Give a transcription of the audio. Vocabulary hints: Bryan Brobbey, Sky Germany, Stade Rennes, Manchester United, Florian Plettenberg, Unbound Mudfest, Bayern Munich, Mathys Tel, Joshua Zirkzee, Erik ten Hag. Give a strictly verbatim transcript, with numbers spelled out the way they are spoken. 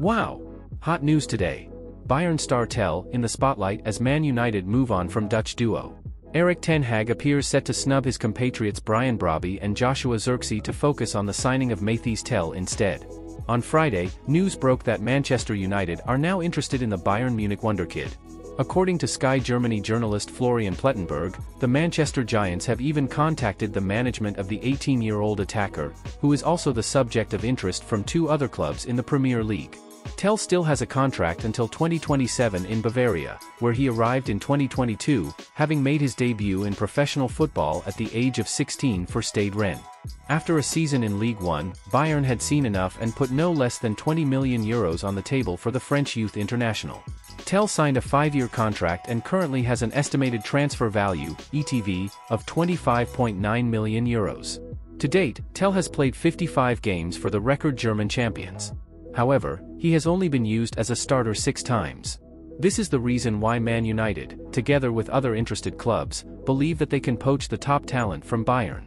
Wow! Hot news today. Bayern star Tel in the spotlight as Man United move on from Dutch duo. Erik ten Hag appears set to snub his compatriots Bryan Brobbey and Joshua Zirkzee to focus on the signing of Mathys Tel instead. On Friday, news broke that Manchester United are now interested in the Bayern Munich wonderkid. According to Sky Germany journalist Florian Plettenberg, the Manchester Giants have even contacted the management of the eighteen-year-old attacker, who is also the subject of interest from two other clubs in the Premier League. Tel still has a contract until twenty twenty-seven in Bavaria, where he arrived in twenty twenty-two, having made his debut in professional football at the age of sixteen for Stade Rennes. After a season in League One, Bayern had seen enough and put no less than twenty million euros on the table for the French youth international. Tel signed a five-year contract and currently has an estimated transfer value, E T V, of twenty-five point nine million euros. To date, Tel has played fifty-five games for the record German champions. However, he has only been used as a starter six times. This is the reason why Man United, together with other interested clubs, believe that they can poach the top talent from Bayern.